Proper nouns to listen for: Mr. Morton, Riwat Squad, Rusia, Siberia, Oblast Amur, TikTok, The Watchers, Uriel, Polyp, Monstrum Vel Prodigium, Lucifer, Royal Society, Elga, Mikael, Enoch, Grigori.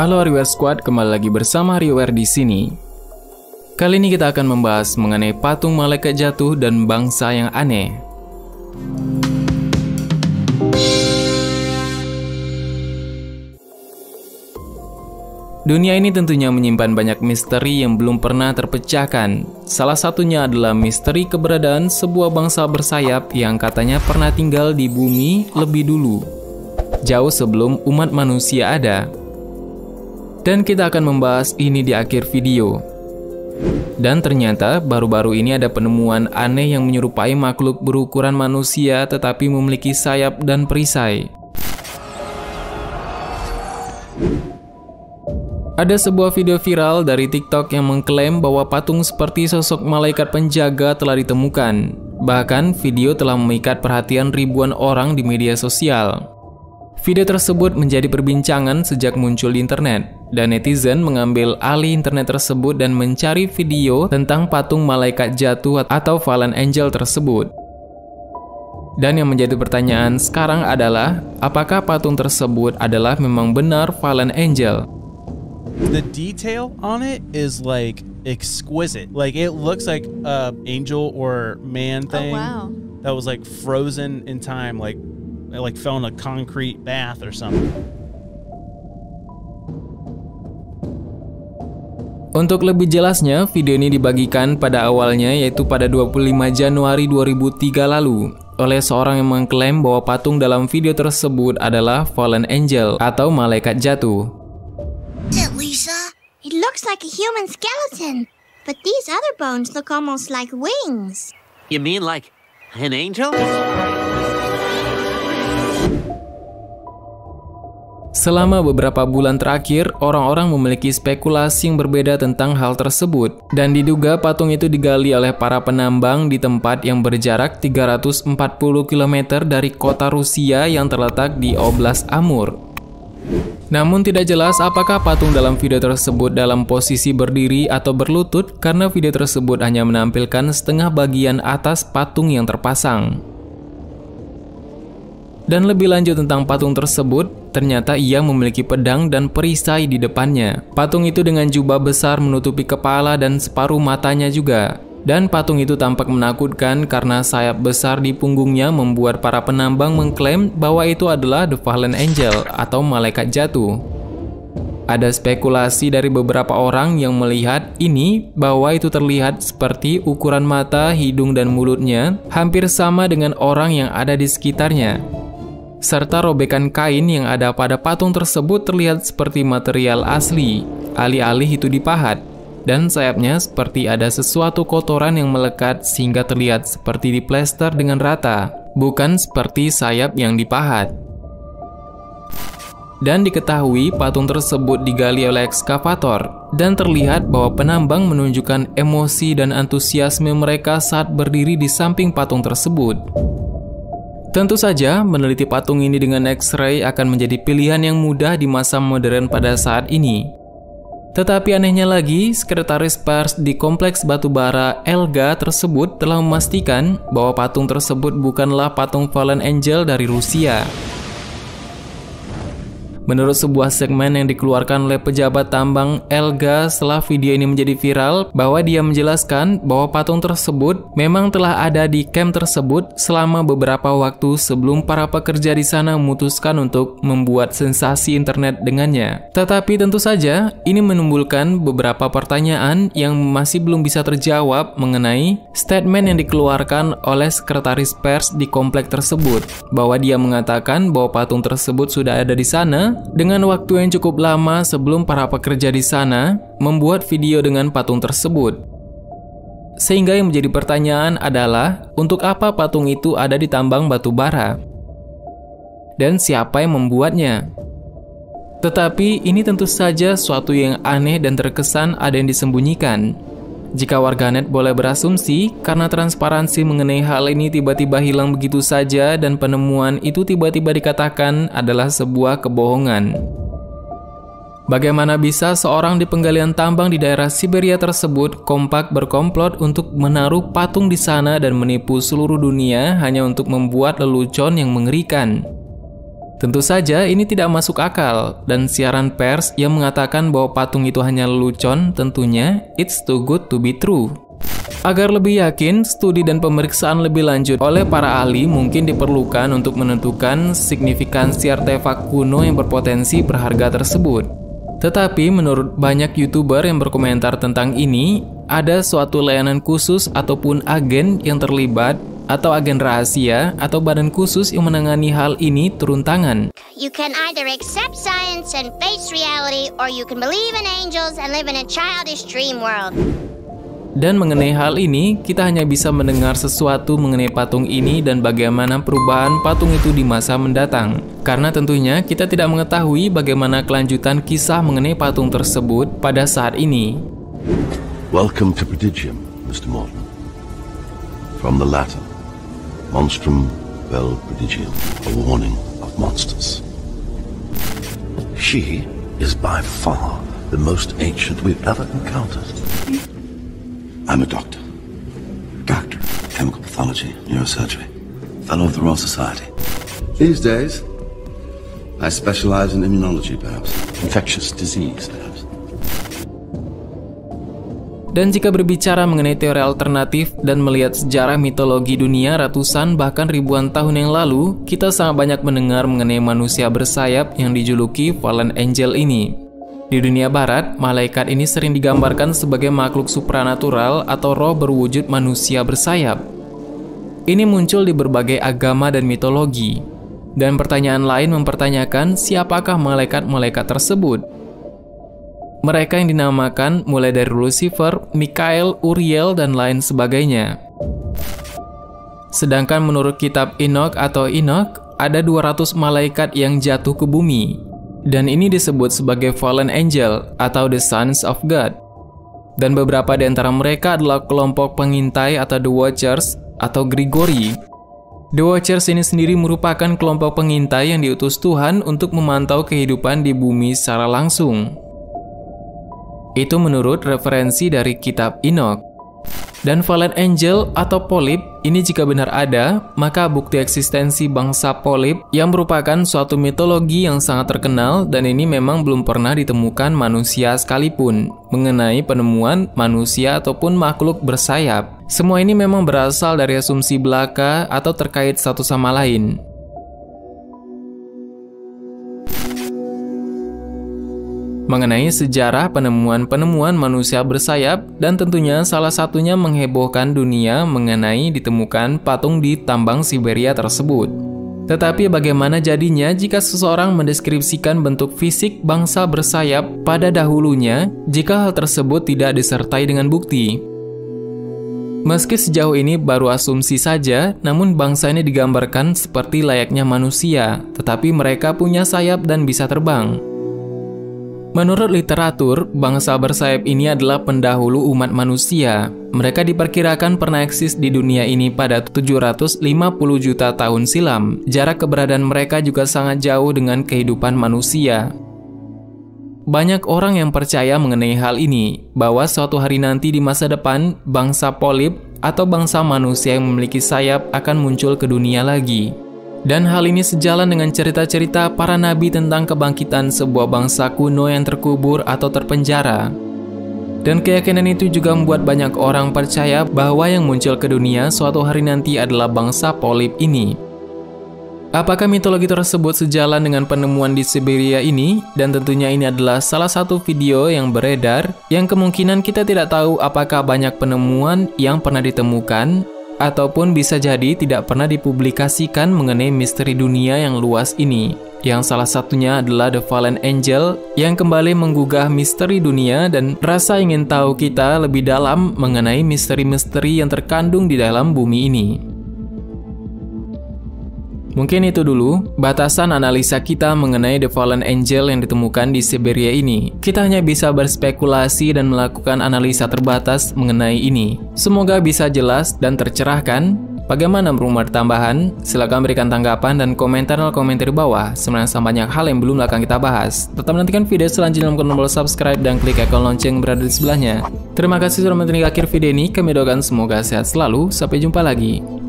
Halo Riwat Squad, kembali lagi bersama Riwat di sini. Kali ini kita akan membahas mengenai patung malaikat jatuh dan bangsa yang aneh. Dunia ini tentunya menyimpan banyak misteri yang belum pernah terpecahkan. Salah satunya adalah misteri keberadaan sebuah bangsa bersayap yang katanya pernah tinggal di bumi lebih dulu, jauh sebelum umat manusia ada. Dan kita akan membahas ini di akhir video. Dan ternyata baru-baru ini ada penemuan aneh yang menyerupai makhluk berukuran manusia tetapi memiliki sayap dan perisai. Ada sebuah video viral dari TikTok yang mengklaim bahwa patung seperti sosok malaikat penjaga telah ditemukan. Bahkan video telah memikat perhatian ribuan orang di media sosial. Video tersebut menjadi perbincangan sejak muncul di internet, dan netizen mengambil alih internet tersebut dan mencari video tentang patung malaikat jatuh atau fallen angel tersebut. Dan yang menjadi pertanyaan sekarang adalah, apakah patung tersebut adalah memang benar fallen angel? The detail on it is like exquisite. Like it looks like a angel or man thing that was like frozen in time, like fell in a concrete bath or something. Untuk lebih jelasnya, video ini dibagikan pada awalnya yaitu pada 25 Januari 2003 lalu oleh seorang yang mengklaim bahwa patung dalam video tersebut adalah fallen angel atau malaikat jatuh. It Lisa, it looks like a human skeleton, but these other bones look almost like wings. You mean like an angel? Selama beberapa bulan terakhir, orang-orang memiliki spekulasi yang berbeda tentang hal tersebut, dan diduga patung itu digali oleh para penambang di tempat yang berjarak 340 km dari kota Rusia yang terletak di Oblast Amur. Namun tidak jelas apakah patung dalam video tersebut dalam posisi berdiri atau berlutut, karena video tersebut hanya menampilkan setengah bagian atas patung yang terpasang. Dan lebih lanjut tentang patung tersebut, ternyata ia memiliki pedang dan perisai di depannya. Patung itu dengan jubah besar menutupi kepala dan separuh matanya juga. Dan patung itu tampak menakutkan karena sayap besar di punggungnya membuat para penambang mengklaim bahwa itu adalah The Fallen Angel atau malaikat jatuh. Ada spekulasi dari beberapa orang yang melihat ini bahwa itu terlihat seperti ukuran mata, hidung, dan mulutnya hampir sama dengan orang yang ada di sekitarnya. Serta robekan kain yang ada pada patung tersebut terlihat seperti material asli, alih-alih itu dipahat, dan sayapnya seperti ada sesuatu kotoran yang melekat sehingga terlihat seperti diplester dengan rata, bukan seperti sayap yang dipahat. Dan diketahui patung tersebut digali oleh ekskavator, dan terlihat bahwa penambang menunjukkan emosi dan antusiasme mereka saat berdiri di samping patung tersebut. Tentu saja, meneliti patung ini dengan X-ray akan menjadi pilihan yang mudah di masa modern pada saat ini. Tetapi anehnya lagi, sekretaris pers di kompleks batubara Elga tersebut telah memastikan bahwa patung tersebut bukanlah patung fallen angel dari Rusia. Menurut sebuah segmen yang dikeluarkan oleh pejabat tambang Elga setelah video ini menjadi viral, bahwa dia menjelaskan bahwa patung tersebut memang telah ada di kamp tersebut selama beberapa waktu sebelum para pekerja di sana memutuskan untuk membuat sensasi internet dengannya. Tetapi tentu saja, ini menimbulkan beberapa pertanyaan yang masih belum bisa terjawab mengenai statement yang dikeluarkan oleh sekretaris pers di kompleks tersebut, bahwa dia mengatakan bahwa patung tersebut sudah ada di sana dengan waktu yang cukup lama sebelum para pekerja di sana membuat video dengan patung tersebut. Sehingga yang menjadi pertanyaan adalah, untuk apa patung itu ada di tambang batu bara? Dan siapa yang membuatnya? Tetapi ini tentu saja suatu yang aneh dan terkesan ada yang disembunyikan. Jika warganet boleh berasumsi, karena transparansi mengenai hal ini tiba-tiba hilang begitu saja dan penemuan itu tiba-tiba dikatakan adalah sebuah kebohongan. Bagaimana bisa seorang di penggalian tambang di daerah Siberia tersebut kompak berkomplot untuk menaruh patung di sana dan menipu seluruh dunia hanya untuk membuat lelucon yang mengerikan? Tentu saja ini tidak masuk akal, dan siaran pers yang mengatakan bahwa patung itu hanya lelucon tentunya it's too good to be true. Agar lebih yakin, studi dan pemeriksaan lebih lanjut oleh para ahli mungkin diperlukan untuk menentukan signifikansi artefak kuno yang berpotensi berharga tersebut. Tetapi menurut banyak YouTuber yang berkomentar tentang ini, ada suatu layanan khusus ataupun agen yang terlibat atau agen rahasia atau badan khusus yang menangani hal ini turun tangan. You can either accept science and face reality, or you can believe in angels and live in a childish dream world. Dan mengenai hal ini, kita hanya bisa mendengar sesuatu mengenai patung ini dan bagaimana perubahan patung itu di masa mendatang. Karena tentunya kita tidak mengetahui bagaimana kelanjutan kisah mengenai patung tersebut pada saat ini. Welcome to Prodigium, Mr. Morton. From the Latin, Monstrum Vel Prodigium, a warning of monsters. She is by far the most ancient we've ever encountered. I'm a doctor. Doctor, chemical pathology, neurosurgery, fellow of the Royal Society. These days, I specialize in immunology, perhaps. Infectious disease, perhaps. Dan jika berbicara mengenai teori alternatif dan melihat sejarah mitologi dunia ratusan bahkan ribuan tahun yang lalu, kita sangat banyak mendengar mengenai manusia bersayap yang dijuluki Fallen Angel ini. Di dunia barat, malaikat ini sering digambarkan sebagai makhluk supranatural atau roh berwujud manusia bersayap. Ini muncul di berbagai agama dan mitologi. Dan pertanyaan lain mempertanyakan siapakah malaikat-malaikat tersebut. Mereka yang dinamakan mulai dari Lucifer, Mikael, Uriel, dan lain sebagainya. Sedangkan menurut kitab Enoch atau Enoch, ada 200 malaikat yang jatuh ke bumi. Dan ini disebut sebagai Fallen Angel atau The Sons of God. Dan beberapa di antara mereka adalah kelompok pengintai atau The Watchers atau Grigori. The Watchers ini sendiri merupakan kelompok pengintai yang diutus Tuhan untuk memantau kehidupan di bumi secara langsung. Itu menurut referensi dari kitab Enoch. Dan Fallen Angel atau Polyp ini jika benar ada, maka bukti eksistensi bangsa Polyp yang merupakan suatu mitologi yang sangat terkenal dan ini memang belum pernah ditemukan manusia sekalipun mengenai penemuan manusia ataupun makhluk bersayap. Semua ini memang berasal dari asumsi belaka atau terkait satu sama lain. Mengenai sejarah penemuan-penemuan manusia bersayap dan tentunya salah satunya menghebohkan dunia mengenai ditemukan patung di tambang Siberia tersebut. Tetapi bagaimana jadinya jika seseorang mendeskripsikan bentuk fisik bangsa bersayap pada dahulunya jika hal tersebut tidak disertai dengan bukti? Meski sejauh ini baru asumsi saja, namun bangsa ini digambarkan seperti layaknya manusia, tetapi mereka punya sayap dan bisa terbang. Menurut literatur, bangsa bersayap ini adalah pendahulu umat manusia. Mereka diperkirakan pernah eksis di dunia ini pada 750 juta tahun silam. Jarak keberadaan mereka juga sangat jauh dengan kehidupan manusia. Banyak orang yang percaya mengenai hal ini, bahwa suatu hari nanti di masa depan, bangsa polip atau bangsa manusia yang memiliki sayap akan muncul ke dunia lagi. Dan hal ini sejalan dengan cerita-cerita para nabi tentang kebangkitan sebuah bangsa kuno yang terkubur atau terpenjara. Dan keyakinan itu juga membuat banyak orang percaya bahwa yang muncul ke dunia suatu hari nanti adalah bangsa polip ini. Apakah mitologi tersebut sejalan dengan penemuan di Siberia ini? Dan tentunya ini adalah salah satu video yang beredar yang kemungkinan kita tidak tahu apakah banyak penemuan yang pernah ditemukan ataupun bisa jadi tidak pernah dipublikasikan mengenai misteri dunia yang luas ini, yang salah satunya adalah The Fallen Angel yang kembali menggugah misteri dunia dan rasa ingin tahu kita lebih dalam mengenai misteri-misteri yang terkandung di dalam bumi ini. Mungkin itu dulu batasan analisa kita mengenai The Fallen Angel yang ditemukan di Siberia ini. Kita hanya bisa berspekulasi dan melakukan analisa terbatas mengenai ini. Semoga bisa jelas dan tercerahkan. Bagaimana menurut tambahan? Silahkan berikan tanggapan dan komentar di bawah. Sebenarnya banyak hal yang belum akan kita bahas. Tetap nantikan video selanjutnya dengan tombol subscribe dan klik icon lonceng berada di sebelahnya. Terima kasih sudah menonton hingga akhir video ini. Kami doakan semoga sehat selalu. Sampai jumpa lagi.